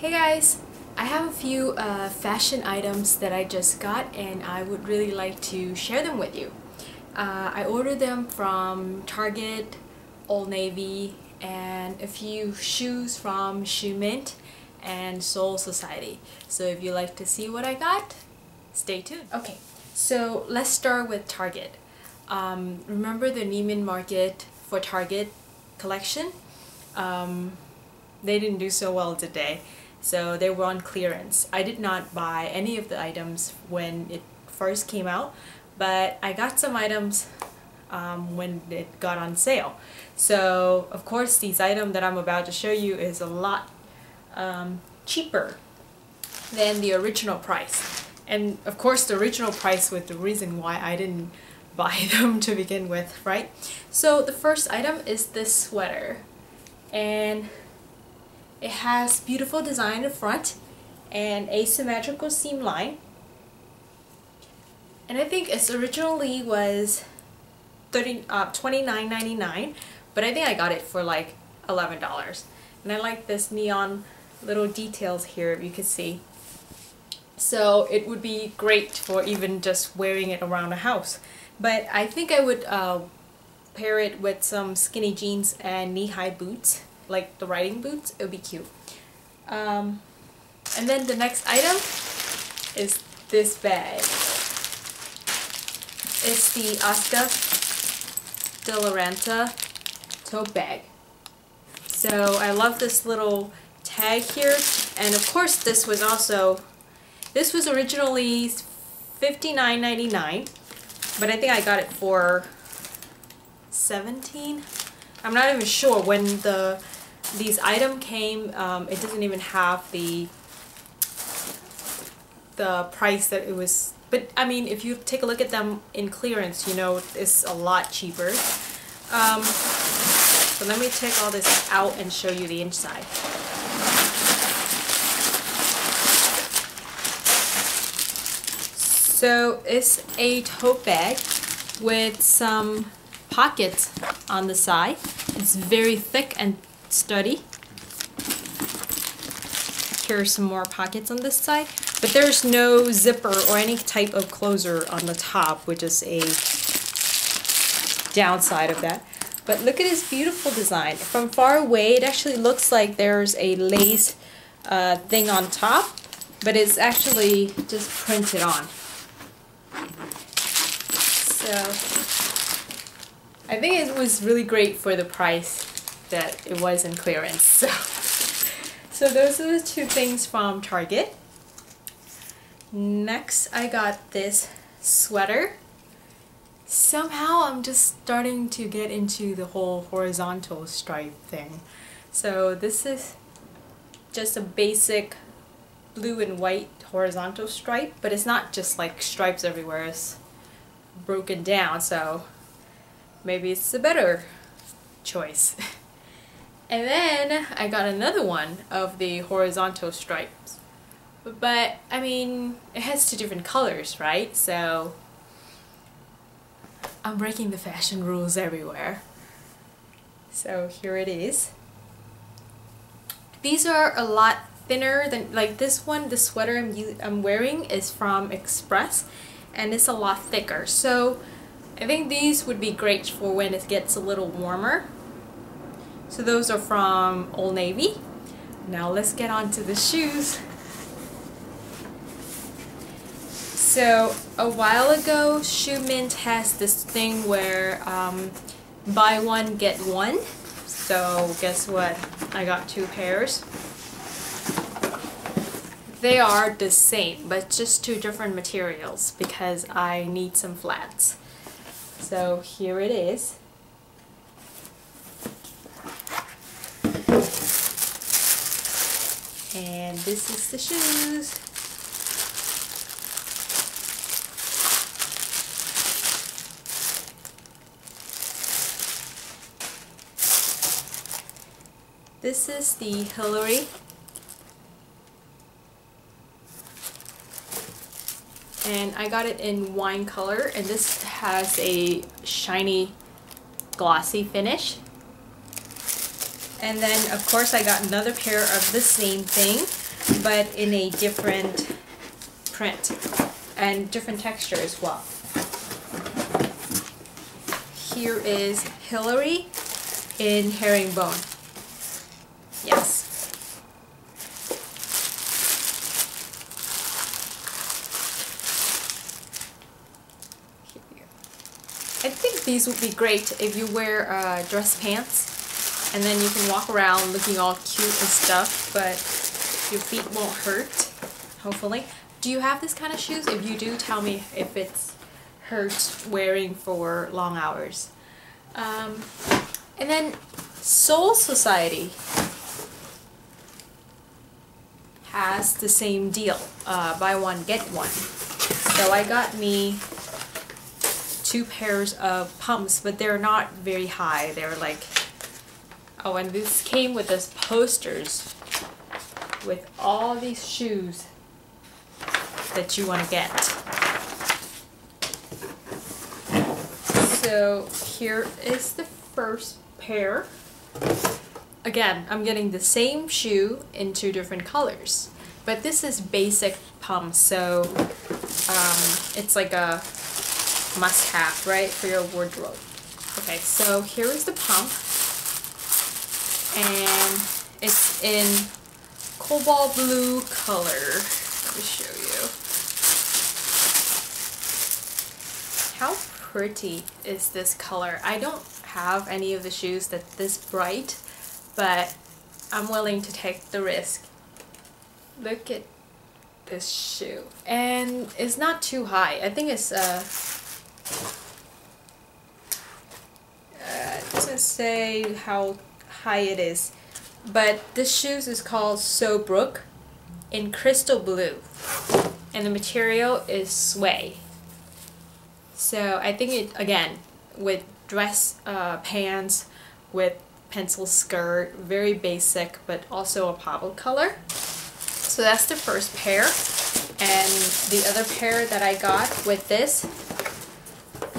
Hey guys! I have a few fashion items that I just got and I would really like to share them with you. I ordered them from Target, Old Navy, and a few shoes from Shoe Mint and Sole Society. So if you like to see what I got, stay tuned. Okay, so let's start with Target. Remember the Neiman Marcus for Target collection? They didn't do so well today, so they were on clearance. I did not buy any of the items when it first came out, but I got some items when it got on sale. So of course these items that I'm about to show you is a lot cheaper than the original price. And of course the original price was the reason why I didn't buy them to begin with, right? So the first item is this sweater, and it has beautiful design in front and asymmetrical seam line, and I think it originally was $29.99, but I think I got it for like $11. And I like this neon little details here, if you can see. So it would be great for even just wearing it around the house. But I think I would pair it with some skinny jeans and knee-high boots, like the riding boots. It would be cute. And then the next item is this bag. It's the Asuka de la Ranta tote bag. So I love this little tag here, and of course this was originally $59.99, but I think I got it for $17. I'm not even sure when these item came. It doesn't even have the price that it was, but I mean, if you take a look at them in clearance, you know, it's a lot cheaper. So let me take all this out and show you the inside. So it's a tote bag with some pockets on the side. It's very thick and sturdy. Here are some more pockets on this side, but there's no zipper or any type of closer on the top, which is a downside of that. But look at this beautiful design. From far away, it actually looks like there's a lace thing on top, but it's actually just printed on. So I think it was really great for the price that it was in clearance. So those are the two things from Target. Next, I got this sweater. Somehow I'm just starting to get into the whole horizontal stripe thing. So this is just a basic blue and white horizontal stripe, but it's not just like stripes everywhere, it's broken down, so maybe it's a better choice. And then I got another one of the horizontal stripes, but I mean, it has two different colors, right? So I'm breaking the fashion rules everywhere. So here it is. These are a lot thinner than, like this one, the sweater I'm wearing is from Express, and it's a lot thicker. So I think these would be great for when it gets a little warmer. So those are from Old Navy. Now let's get on to the shoes. So a while ago, Shoe Mint has this thing where buy one, get one. So guess what? I got two pairs. They are the same, but just two different materials because I need some flats. So here it is. And this is the shoes. This is the Hillary. And I got it in wine color, and this has a shiny glossy finish. And then of course I got another pair of the same thing, but in a different print and different texture as well. Here is Hillary in herringbone. Yes. I think these would be great if you wear dress pants, and then you can walk around looking all cute and stuff, but your feet won't hurt, hopefully. Do you have this kind of shoes? If you do, tell me if it's hurt wearing for long hours. And then Sole Society has the same deal, buy one, get one. So I got me two pairs of pumps, but they're not very high. They're like, oh, and this came with those posters with all these shoes that you want to get. So here is the first pair. Again, I'm getting the same shoe in two different colors, but this is basic pumps, so it's like a must-have, right, for your wardrobe. Okay, so here is the pump, and it's in cobalt blue color. Let me show you. How pretty is this color? I don't have any of the shoes that this bright, but I'm willing to take the risk. Look at this shoe, and it's not too high. I think it's it doesn't say how high it is, but this shoes is called So Brook in crystal blue, and the material is suede. So I think it, again, with dress pants, with pencil skirt, very basic, but also a pop color. So that's the first pair, and the other pair that I got with this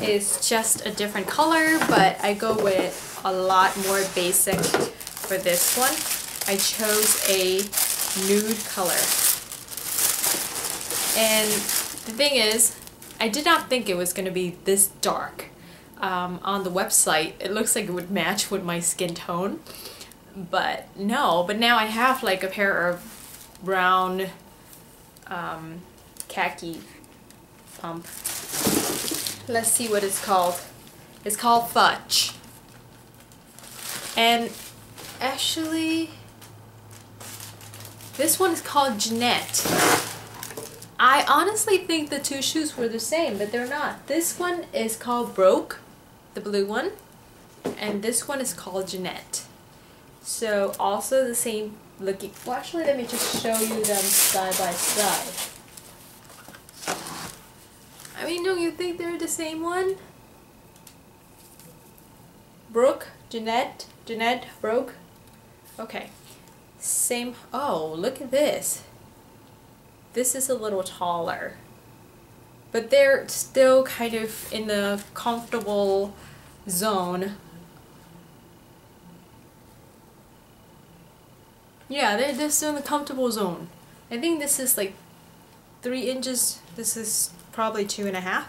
is just a different color, but I go with a lot more basic for this one. I chose a nude color, and the thing is, I did not think it was going to be this dark. On the website it looks like it would match with my skin tone, but no. But now I have like a pair of brown khaki pump. Let's see what it's called. It's called Fudge. And actually, this one is called Jeanette. I honestly think the two shoes were the same, but they're not. This one is called Brooke, the blue one, and this one is called Jeanette. So also the same looking. Well, actually, let me just show you them side by side. I mean, don't you think they're the same one? Brooke, Jeanette, Jeanette, Brooke. Okay, same. Oh, look at this. This is a little taller, but they're still kind of in the comfortable zone. Yeah, they're still in the comfortable zone. I think this is like 3 inches. This is probably 2.5.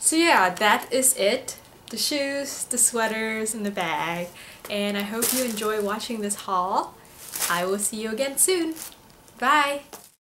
So yeah, that is it. The shoes, the sweaters, and the bag. And I hope you enjoy watching this haul. I will see you again soon. Bye!